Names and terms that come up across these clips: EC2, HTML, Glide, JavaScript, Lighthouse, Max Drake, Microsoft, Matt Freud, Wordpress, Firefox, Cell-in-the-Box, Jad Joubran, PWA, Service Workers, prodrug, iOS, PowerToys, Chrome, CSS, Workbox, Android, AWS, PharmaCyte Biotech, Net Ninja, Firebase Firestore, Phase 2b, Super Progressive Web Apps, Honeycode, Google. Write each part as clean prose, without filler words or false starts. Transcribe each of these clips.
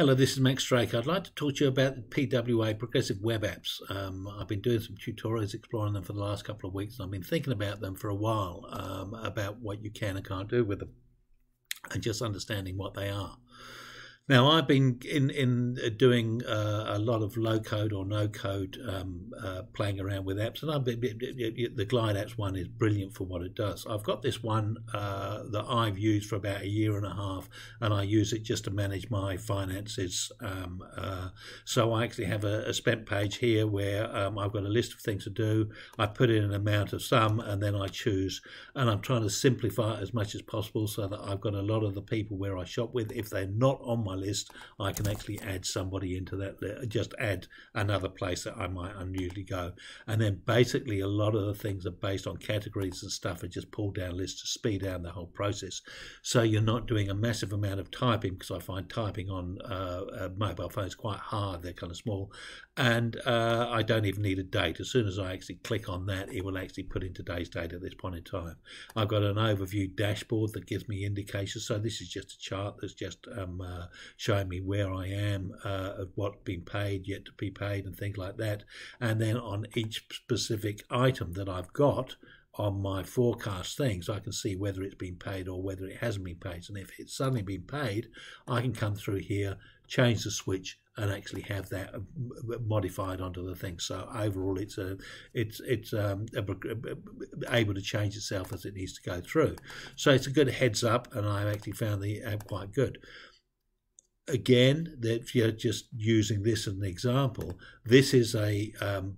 Hello, this is Max Drake. I'd like to talk to you about PWA, Progressive Web Apps. I've been doing some tutorials exploring them for the last couple of weeks, and I've been thinking about them for a while, about what you can and can't do with them, and just understanding what they are. Now, I've been doing a lot of low-code or no-code playing around with apps, and I've been, the Glide apps one is brilliant for what it does. I've got this one that I've used for about a year and a half, and I use it just to manage my finances. So I actually have a spent page here where I've got a list of things to do. I put in an amount of sum, and then I choose, and I'm trying to simplify it as much as possible so that I've got a lot of the people where I shop with, if they're not on my list, I can actually add somebody into that list, just add another place that I might unusually go. And then basically a lot of the things are based on categories and stuff, and just pull down lists to speed down the whole process. So you're not doing a massive amount of typing, because I find typing on mobile phones quite hard, they're kind of small. And I don't even need a date. As soon as I actually click on that, it will actually put in today's date at this point in time. I've got an overview dashboard that gives me indications. So this is just a chart that's just showing me where I am, what's been paid, yet to be paid, and things like that. And then on each specific item that I've got on my forecast thing, so I can see whether it's been paid or whether it hasn't been paid. And if it's suddenly been paid, I can come through here, change the switch, and actually have that modified onto the thing. So overall, it's able to change itself as it needs to go through. So it's a good heads up, and I've actually found the app quite good. Again, that you're just using this as an example. This is a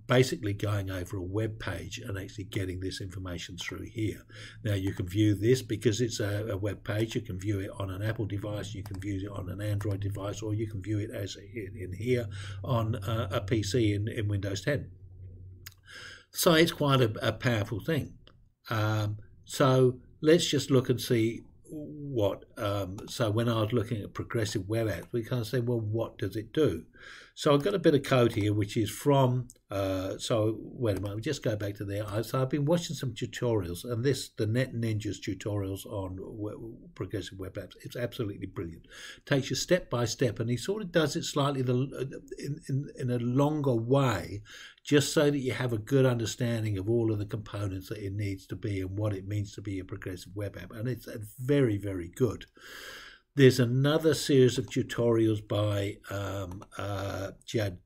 basically going over a web page and actually getting this information through here. Now you can view this because it's a web page. You can view it on an Apple device, you can view it on an Android device, or you can view it as in here on a PC in Windows 10. So it's quite a powerful thing. So let's just look and see what so when I was looking at Progressive Web Apps, we kind of say, well, what does it do? So I've got a bit of code here which is from so wait a minute, we just go back to there. So I've been watching some tutorials, and this, the Net Ninja's tutorials on Progressive Web Apps, it's absolutely brilliant. Takes you step by step, and he sort of does it slightly in a longer way, just so that you have a good understanding of all of the components that it needs to be and what it means to be a progressive web app. And it's very, very good. There's another series of tutorials by Jad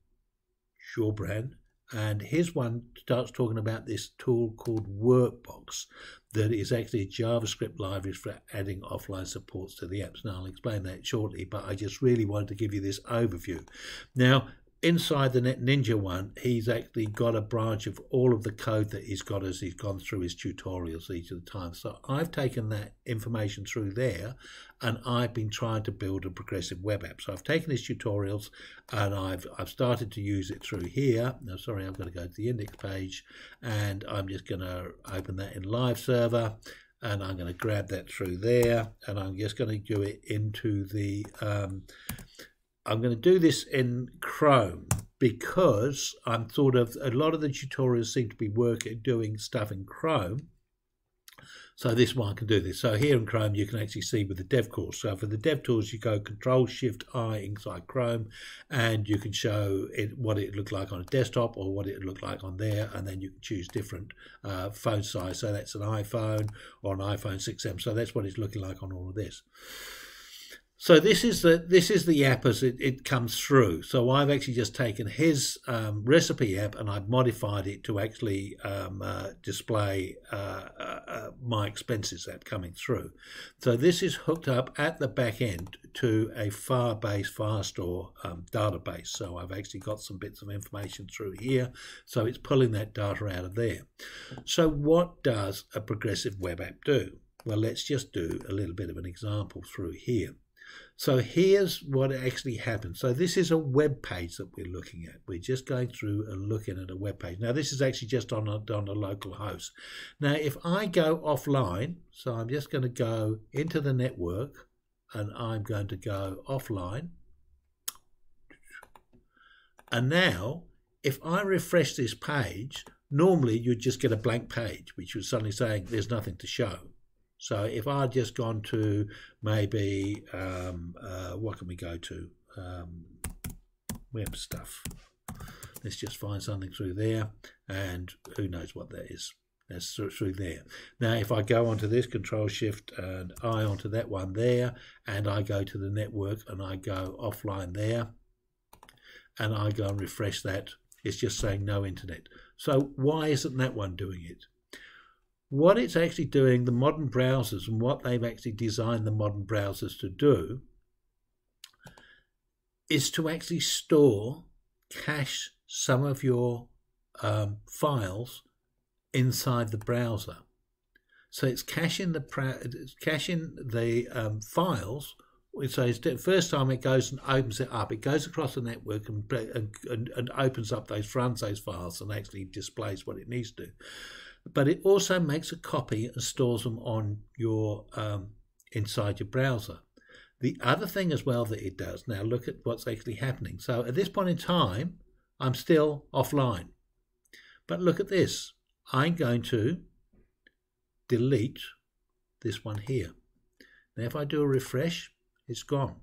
Joubran, and his one starts talking about this tool called Workbox that is actually JavaScript libraries for adding offline supports to the apps. Now, I'll explain that shortly, but I just really wanted to give you this overview. Now, inside the Net Ninja one, he's actually got a branch of all of the code that he's got as he's gone through his tutorials each of the time. So I've taken that information through there, and I've been trying to build a progressive web app. So I've taken his tutorials, and I've started to use it through here. Now, sorry, I've got to go to the index page, and I'm just going to open that in live server, and I'm going to grab that through there, and I'm just going to do it into the I'm going to do this in Chrome, because I'm sort of, a lot of the tutorials seem to be doing stuff in Chrome. So this one can do this. So here in Chrome, you can actually see with the dev tools. So for the dev tools, you go Control-Shift-I inside Chrome, and you can show it what it looked like on a desktop or what it looked like on there, and then you can choose different phone size. So that's an iPhone or an iPhone 6M. So that's what it's looking like on all of this. So this is the app as it comes through. So I've actually just taken his recipe app, and I've modified it to actually display my expenses app coming through. So this is hooked up at the back end to a Firebase Firestore database. So I've actually got some bits of information through here. So it's pulling that data out of there. So what does a progressive web app do? Well, let's just do a little bit of an example through here. So here's what actually happens. So this is a web page that we're looking at. We're just going through and looking at a web page. Now this is actually just on a local host. Now if I go offline, so I'm just going to go into the network, and I'm going to go offline. And now if I refresh this page, normally you'd just get a blank page, which was suddenly saying there's nothing to show. So if I'd just gone to maybe, what can we go to? web stuff. Let's just find something through there, and who knows what that is. That's through there. Now, if I go onto this, Control Shift and I onto that one there, and I go to the network and I go offline there, and I go and refresh that, it's just saying no internet. So why isn't that one doing it? What it's actually doing, the modern browsers, and what they've actually designed the modern browsers to do, is to actually store, cache some of your files inside the browser. So it's caching the files. So it's the first time it goes and opens it up, it goes across the network and opens up those, runs those files and actually displays what it needs to. But it also makes a copy and stores them on your inside your browser. The other thing as well that it does, now look at what's actually happening. So at this point in time, I'm still offline. But look at this. I'm going to delete this one here. Now if I do a refresh, it's gone.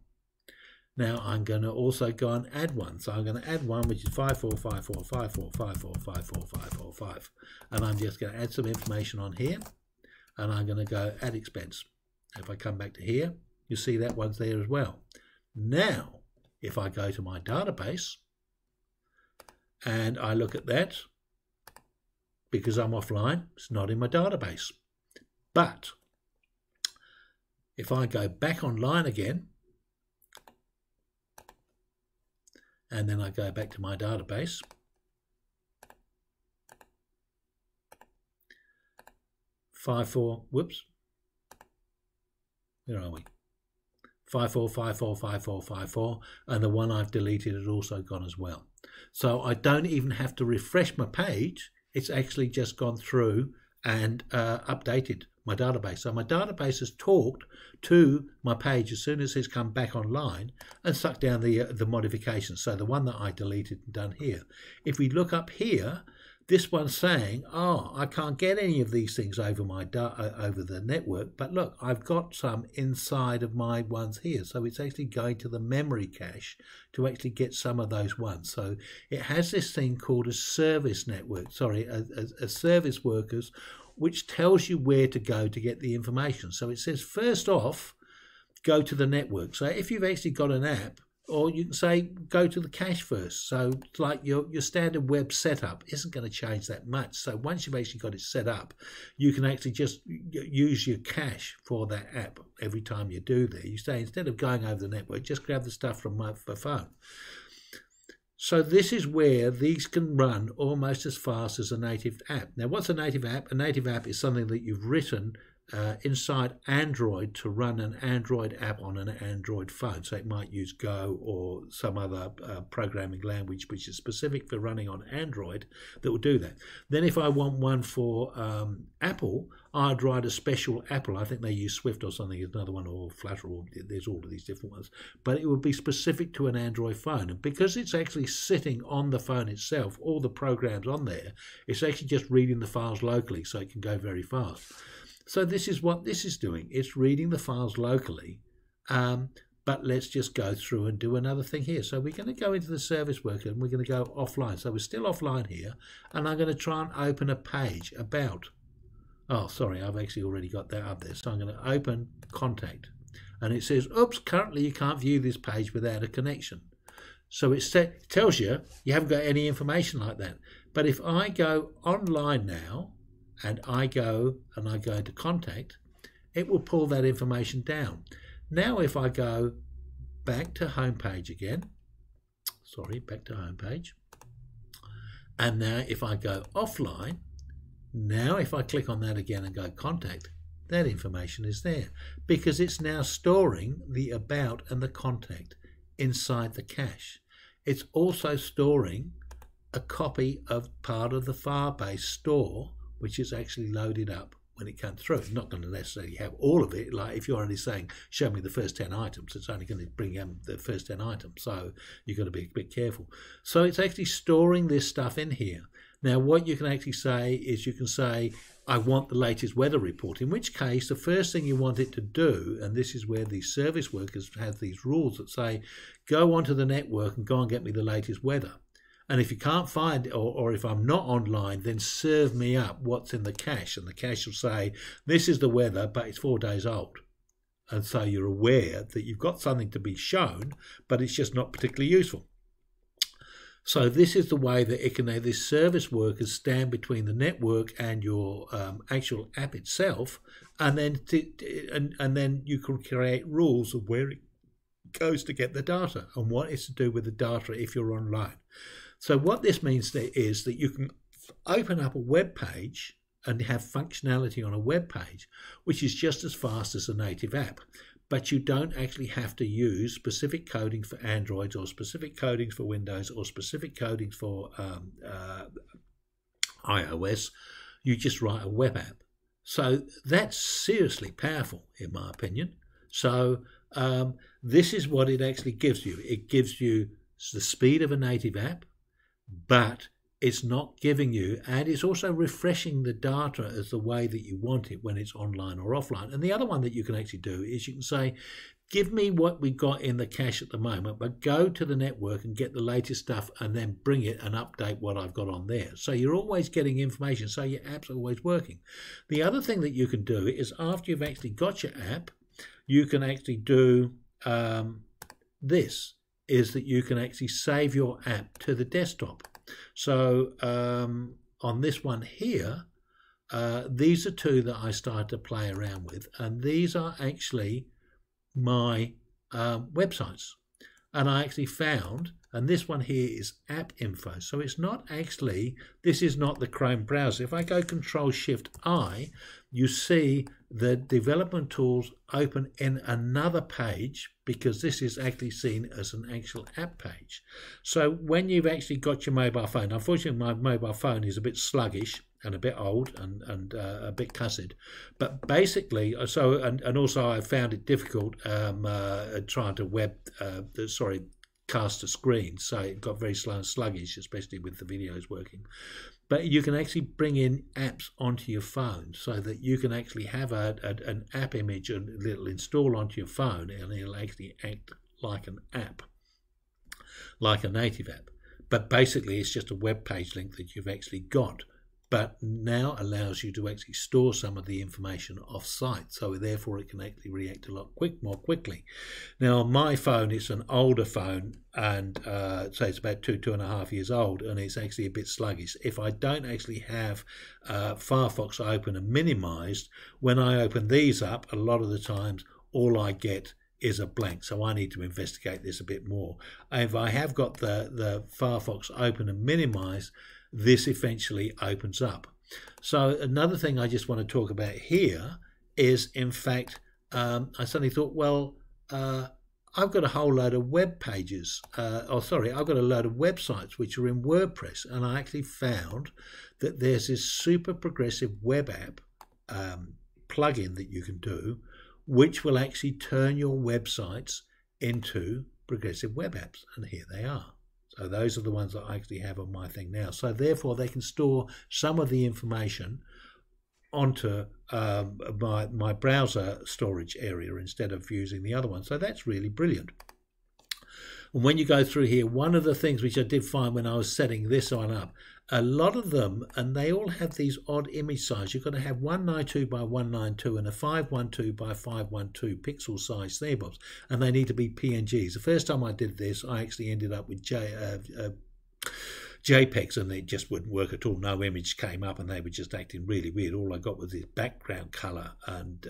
Now I'm going to also go and add one. So I'm going to add one, which is 545454545454545. And I'm just going to add some information on here. And I'm going to go add expense. If I come back to here, you see that one's there as well. Now, if I go to my database and I look at that, because I'm offline, it's not in my database. But if I go back online again, and then I go back to my database, where are we? 54545454, and the one I've deleted has also gone as well. So I don't even have to refresh my page. It's actually just gone through and updated my database. So my database has talked to my page as soon as it's come back online and sucked down the modifications. So the one that I deleted and done here. If we look up here, this one's saying, oh, I can't get any of these things over over the network, but look, I've got some inside of my ones here. So it's actually going to the memory cache to actually get some of those ones. So it has this thing called a service network, sorry, a service workers, which tells you where to go to get the information. So it says, first off, go to the network. So if you've actually got an app, or you can say, go to the cache first. So it's like your standard web setup isn't going to change that much. So once you've actually got it set up, you can actually just use your cache for that app every time you do there. You say, instead of going over the network, just grab the stuff from my phone. So this is where these can run almost as fast as a native app. Now, what's a native app? A native app is something that you've written inside Android to run an Android app on an Android phone. So it might use Go or some other programming language which is specific for running on Android that will do that. Then if I want one for Apple, I'd write a special Apple. I think they use Swift or something is another one, or Flutter, or there's all of these different ones. But it would be specific to an Android phone. And because it's actually sitting on the phone itself, all the programs on there, it's actually just reading the files locally, so it can go very fast. So this is what this is doing. It's reading the files locally, but let's just go through and do another thing here. So we're going to go into the service worker and we're going to go offline. So we're still offline here, and I'm going to try and open a page about, oh, sorry, I've actually already got that up there. So I'm going to open contact, and it says, oops, currently you can't view this page without a connection. So it tells you you haven't got any information like that. But if I go online now, and I go into contact, it will pull that information down. Now if I go back to homepage again, sorry, back to homepage, and now if I go offline, now if I click on that again and go contact, that information is there because it's now storing the about and the contact inside the cache. It's also storing a copy of part of the Firebase store, which is actually loaded up when it comes through. It's not going to necessarily have all of it. Like if you're only saying, show me the first 10 items, it's only going to bring in the first 10 items. So you've got to be a bit careful. So it's actually storing this stuff in here. Now, what you can actually say is you can say, I want the latest weather report, in which case the first thing you want it to do, and this is where these service workers have these rules that say, go onto the network and go and get me the latest weather. And if you can't find, or if I'm not online, then serve me up what's in the cache. And the cache will say, this is the weather, but it's 4 days old. And so you're aware that you've got something to be shown, but it's just not particularly useful. So this is the way that it can, this service workers stand between the network and your actual app itself, and then and then you can create rules of where it goes to get the data and what it's to do with the data if you're online. So what this means is that you can open up a web page and have functionality on a web page, which is just as fast as a native app. But you don't actually have to use specific coding for Android or specific codings for Windows or specific codings for iOS. You just write a web app. So that's seriously powerful, in my opinion. So this is what it actually gives you. It gives you the speed of a native app, but it's not giving you, and it's also refreshing the data as the way that you want it when it's online or offline. And the other one that you can actually do is you can say, give me what we've got in the cache at the moment, but go to the network and get the latest stuff and then bring it and update what I've got on there. So you're always getting information, so your app's always working. The other thing that you can do is after you've actually got your app, you can actually do this, is that you can actually save your app to the desktop. So on this one here, these are two that I started to play around with, and these are actually my websites. And I actually found, and this one here is app info. So it's not actually, this is not the Chrome browser. If I go Control-Shift-I, you see the development tools open in another page, because this is actually seen as an actual app page. So when you've actually got your mobile phone, unfortunately my mobile phone is a bit sluggish and a bit old and a bit cussed, but basically, so and also I found it difficult trying to cast a screen, so it got very slow and sluggish, especially with the videos working. But you can actually bring in apps onto your phone, so that you can actually have an app image and it'll install onto your phone, and it'll actually act like an app, like a native app. But basically, it's just a web page link that you've actually got, but now allows you to actually store some of the information off-site, so therefore it can actually react a lot more quickly. Now on my phone, it's an older phone, and so it's about two and a half years old, and it's actually a bit sluggish. If I don't actually have Firefox open and minimized, when I open these up, a lot of the times all I get is a blank, so I need to investigate this a bit more. If I have got the Firefox open and minimized, this eventually opens up. So another thing I just want to talk about here is, in fact, I suddenly thought, well, I've got a whole load of web pages, I've got a load of websites which are in WordPress, and I actually found that there's this Super Progressive Web App plugin that you can do, which will actually turn your websites into progressive web apps, and here they are. So those are the ones that I actually have on my thing now. So therefore, they can store some of the information onto my browser storage area instead of using the other one. So that's really brilliant. And when you go through here, one of the things which I did find when I was setting this one up, a lot of them, and they all have these odd image size. You've got to have 192 by 192 and a 512 by 512 pixel size thingamabobs, and they need to be PNGs. The first time I did this, I actually ended up with JPEGs, and it just wouldn't work at all. No image came up, and they were just acting really weird. All I got was this background colour, and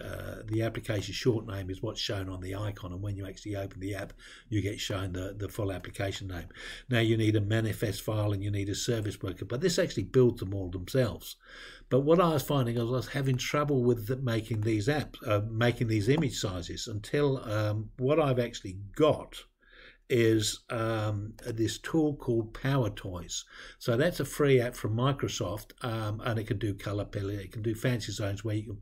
the application short name is what's shown on the icon, and when you actually open the app, you get shown the full application name. Now you need a manifest file, and you need a service worker, but this actually builds them all themselves. But what I was finding is I was having trouble with making these apps, making these image sizes, until what I've actually got is this tool called PowerToys. So that's a free app from Microsoft, and it can do color palette, it can do fancy zones where you can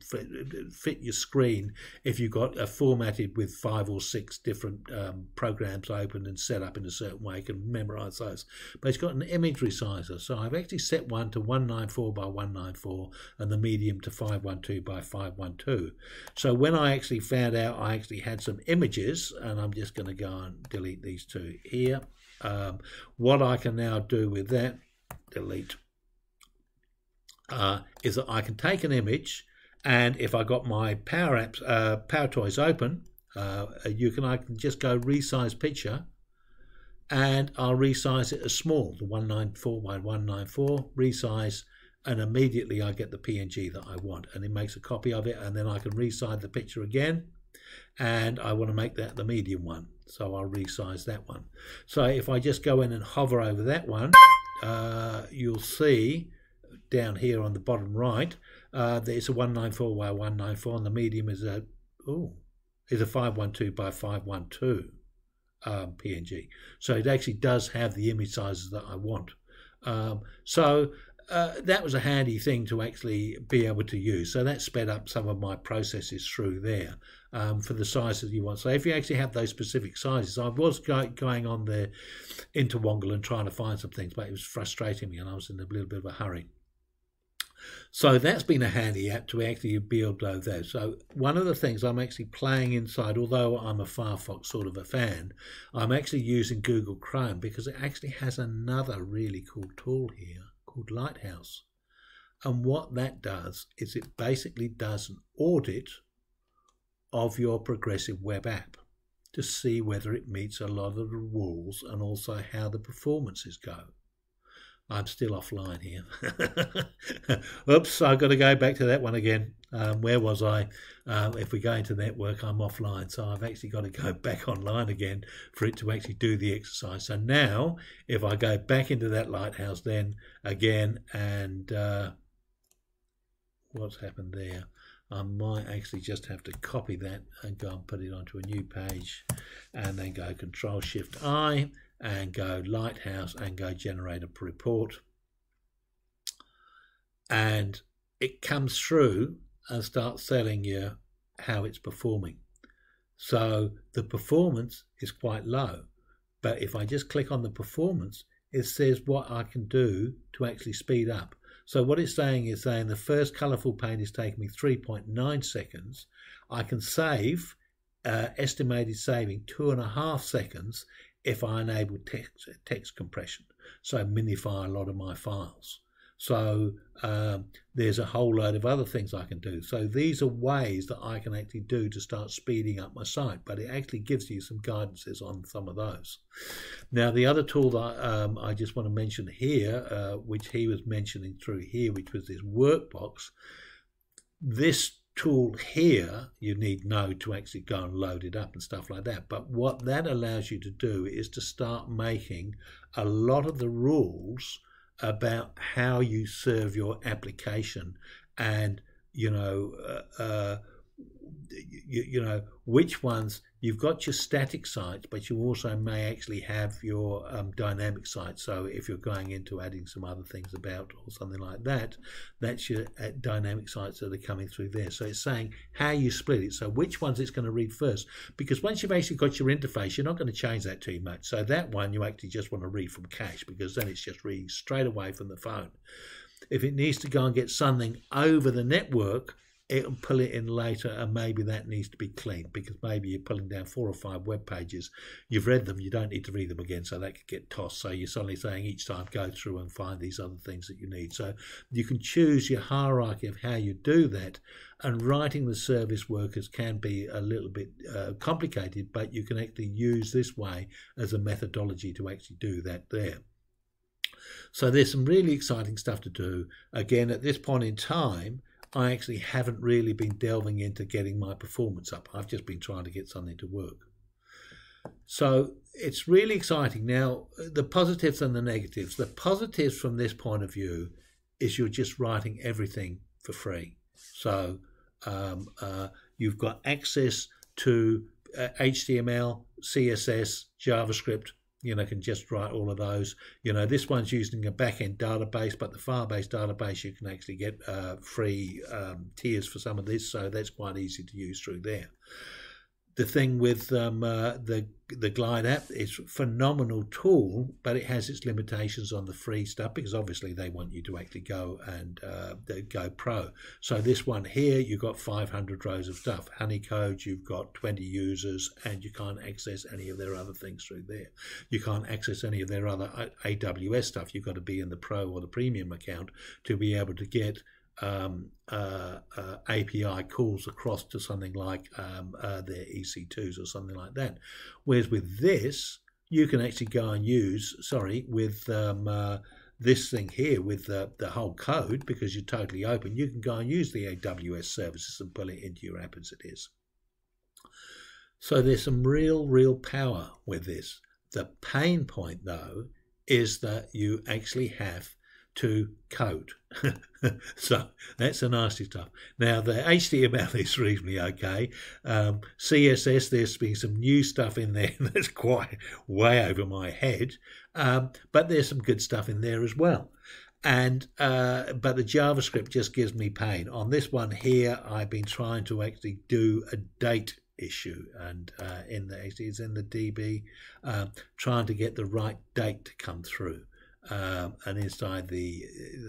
fit your screen if you've got a formatted with 5 or 6 different programs open and set up in a certain way. You can memorize those. But it's got an image resizer. So I've actually set one to 194 by 194 and the medium to 512 by 512. So when I actually found out I actually had some images, and I'm just going to go and delete these two here. What I can now do with that, delete, is that I can take an image, and if I got my Power Apps, PowerToys open, I can just go resize picture, and I'll resize it as small, the 194 by 194, resize, and immediately I get the PNG that I want, and it makes a copy of it, and then I can resize the picture again, and I want to make that the medium one. So I'll resize that one. So if I just go in and hover over that one, you'll see down here on the bottom right, there's a 194 by 194, and the medium is a 512 by 512 PNG. So it actually does have the image sizes that I want. That was a handy thing to actually be able to use. So that sped up some of my processes through there for the sizes you want. So if you actually have those specific sizes, I was going on there into Wongle and trying to find some things, but it was frustrating me and I was in a little bit of a hurry. So that's been a handy app to actually build those. So one of the things I'm actually playing inside, although I'm a Firefox sort of a fan, I'm actually using Google Chrome because it actually has another really cool tool here called Lighthouse. And what that does is it basically does an audit of your progressive web app to see whether it meets a lot of the rules and also how the performances go. I'm still offline here. Oops, I've got to go back to that one again. Where was I? If we go into network, I'm offline. So I've actually got to go back online again for it to actually do the exercise. So now, if I go back into that Lighthouse then again, and what's happened there? I might actually just have to copy that and go and put it onto a new page, and then go Control-Shift-I, and go Lighthouse, and go generate a report, and it comes through and starts telling you how it's performing. So the performance is quite low, but if I just click on the performance, it says what I can do to actually speed up. So what it's saying is saying the first colourful paint is taking me 3.9 seconds. I can save, estimated saving 2.5 seconds if I enable text compression, so minify a lot of my files. So there's a whole load of other things I can do. So these are ways that I can actually do to start speeding up my site, but it actually gives you some guidances on some of those. Now the other tool that I just want to mention here, which he was mentioning through here, which was this Workbox. This tool here, you need Node to actually go and load it up and stuff like that. But what that allows you to do is to start making a lot of the rules about how you serve your application, and you know which ones you've got your static sites, but you also may actually have your dynamic sites. So if you're going into adding some other things about or something like that, that's your dynamic sites that are coming through there. So it's saying how you split it, so which ones it's going to read first, because once you've actually got your interface, you're not going to change that too much. So that one you actually just want to read from cache, because then it's just reading straight away from the phone. If it needs to go and get something over the network, it'll pull it in later, and maybe that needs to be cleaned, because maybe you're pulling down 4 or 5 web pages. You've read them, you don't need to read them again, so that could get tossed. So you're suddenly saying each time, go through and find these other things that you need. So you can choose your hierarchy of how you do that, and writing the service workers can be a little bit complicated, but you can actually use this way as a methodology to actually do that there. So there's some really exciting stuff to do. Again, at this point in time, I actually haven't really been delving into getting my performance up. I've just been trying to get something to work. So it's really exciting. Now, the positives and the negatives. The positives from this point of view is you're just writing everything for free. So you've got access to HTML, CSS, JavaScript, you know, can just write all of those. You know, this one's using a back-end database, but the Firebase database, you can actually get free tiers for some of this, so that's quite easy to use through there. The thing with the Glide app, it's a phenomenal tool, but it has its limitations on the free stuff, because obviously they want you to actually go and go pro. So this one here, you've got 500 rows of stuff. Honeycode, you've got 20 users, and you can't access any of their other things through there. You can't access any of their other AWS stuff. You've got to be in the pro or the premium account to be able to get API calls across to something like their EC2s or something like that. Whereas with this, you can actually go and use, sorry, with this thing here with the whole code, because you're totally open, you can go and use the AWS services and pull it into your app as it is. So there's some real power with this. The pain point though is that you actually have to code. So that's the nasty stuff. Now the HTML is reasonably okay. CSS, there's been some new stuff in there that's quite way over my head, but there's some good stuff in there as well. And but the JavaScript just gives me pain. On this one here, I've been trying to actually do a date issue, and it's in the DB, trying to get the right date to come through. And inside the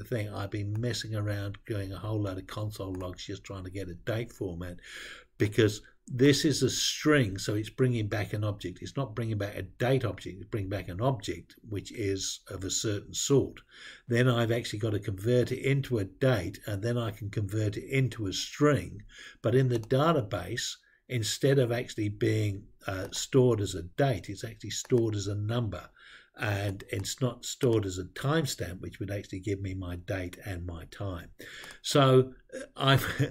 thing, I've been messing around doing a whole load of console logs just trying to get a date format, because this is a string, so it's bringing back an object. It's not bringing back a date object, it's bringing back an object which is of a certain sort. Then I've actually got to convert it into a date, and then I can convert it into a string. But in the database, instead of actually being stored as a date, it's actually stored as a number. And it's not stored as a timestamp, which would actually give me my date and my time. So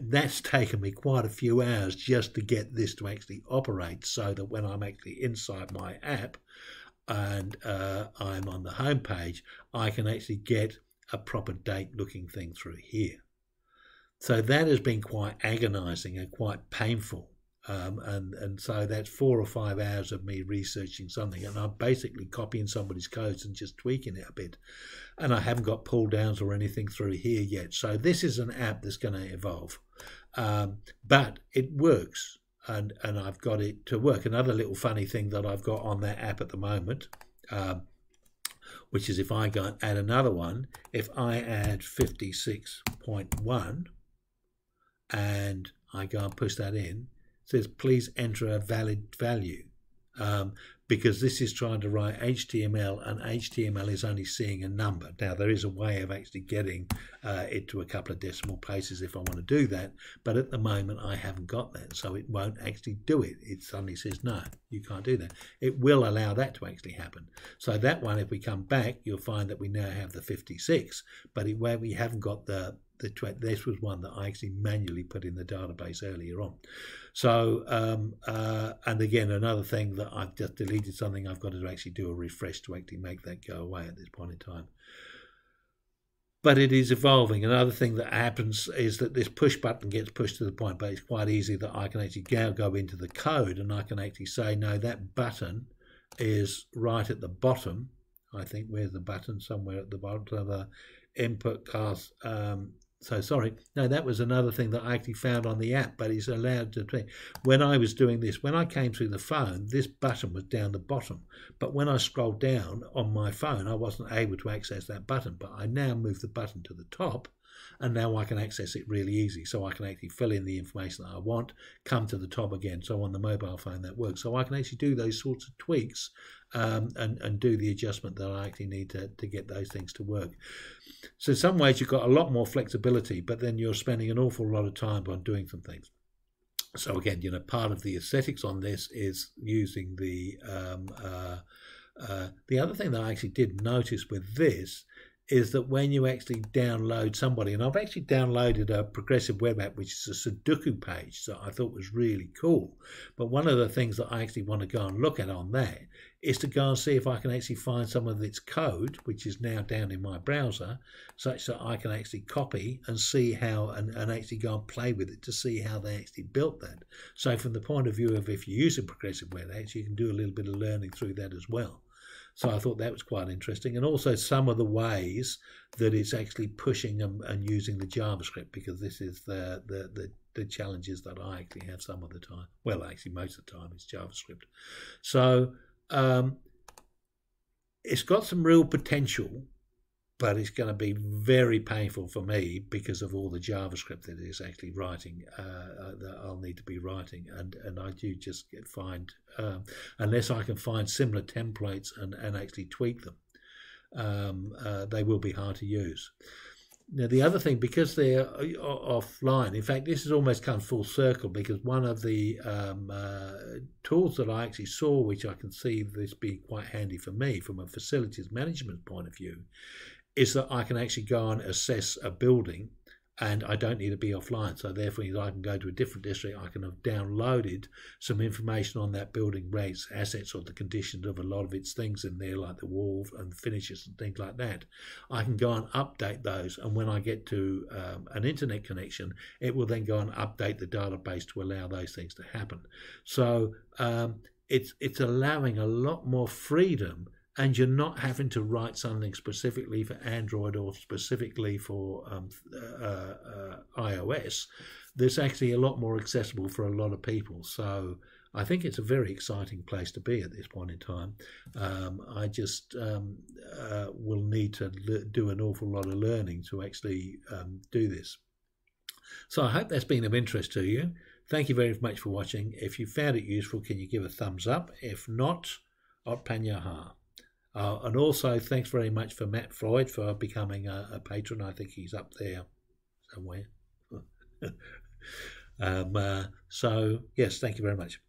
that's taken me quite a few hours just to get this to actually operate, so that when I'm actually inside my app and I'm on the home page, I can actually get a proper date looking thing through here. So that has been quite agonizing and quite painful. And so that's 4 or 5 hours of me researching something, and I'm basically copying somebody's codes and just tweaking it a bit, and I haven't got pull downs or anything through here yet. So this is an app that's going to evolve, but it works, and I've got it to work. Another little funny thing that I've got on that app at the moment, which is if I go and add another one, if I add 56.1 and I go and push that in, says please enter a valid value, because this is trying to write HTML, and HTML is only seeing a number. Now there is a way of actually getting it to a couple of decimal places if I want to do that, but at the moment I haven't got that, so it won't actually do it. It suddenly says no, you can't do that. It will allow that to actually happen. So that one, if we come back, you'll find that we now have the 56, but where we haven't got this was one that I actually manually put in the database earlier on. So and again, another thing that I've just deleted something. I've got to actually do a refresh to actually make that go away at this point in time. But it is evolving. Another thing that happens is that this push button gets pushed to the point, but it's quite easy that I can actually go into the code, and I can actually say no, that button is right at the bottom. I think where's the button? Somewhere at the bottom of the input class. So sorry, no, that was another thing that I actually found on the app, but it's allowed to. When I was doing this, when I came through the phone, this button was down the bottom. But when I scrolled down on my phone, I wasn't able to access that button. But I now moved the button to the top, and now I can access it really easy. So I can actually fill in the information that I want, come to the top again. So on the mobile phone, that works. So I can actually do those sorts of tweaks and do the adjustment that I actually need to get those things to work. So in some ways you've got a lot more flexibility, but then you're spending an awful lot of time on doing some things. So again, you know, part of the aesthetics on this is using the other thing that I actually did notice with this is that when you actually download somebody, and I've actually downloaded a progressive web app, which is a Sudoku page that I thought was really cool. But one of the things that I actually want to go and look at on that is to go and see if I can actually find some of its code, which is now down in my browser, such that I can actually copy and see how, and actually go and play with it to see how they actually built that. So from the point of view of if you use a progressive web app, you can do a little bit of learning through that as well. So I thought that was quite interesting. And also some of the ways that it's actually pushing and using the JavaScript, because this is the challenges that I actually have some of the time. Well, actually most of the time it's JavaScript. So it's got some real potential, but it's going to be very painful for me because of all the JavaScript that it's actually writing, that I'll need to be writing. And I do just find, unless I can find similar templates and actually tweak them, they will be hard to use. Now, the other thing, because they're offline, in fact, this has almost come full circle, because one of the tools that I actually saw, which I can see this being quite handy for me from a facilities management point of view, is that I can actually go and assess a building and I don't need to be offline. So therefore, I can go to a different district, I can have downloaded some information on that building, rates, assets, or the conditions of a lot of its things in there, like the walls and finishes and things like that. I can go and update those, and when I get to an internet connection, it will then go and update the database to allow those things to happen. So it's allowing a lot more freedom, and you're not having to write something specifically for Android or specifically for iOS. That's actually a lot more accessible for a lot of people. So I think it's a very exciting place to be at this point in time. I just will need to do an awful lot of learning to actually do this. So I hope that's been of interest to you. Thank you very much for watching. If you found it useful, can you give a thumbs up? If not, Ot Panyaha. And also, thanks very much for Matt Freud for becoming a patron. I think he's up there somewhere. So, yes, thank you very much.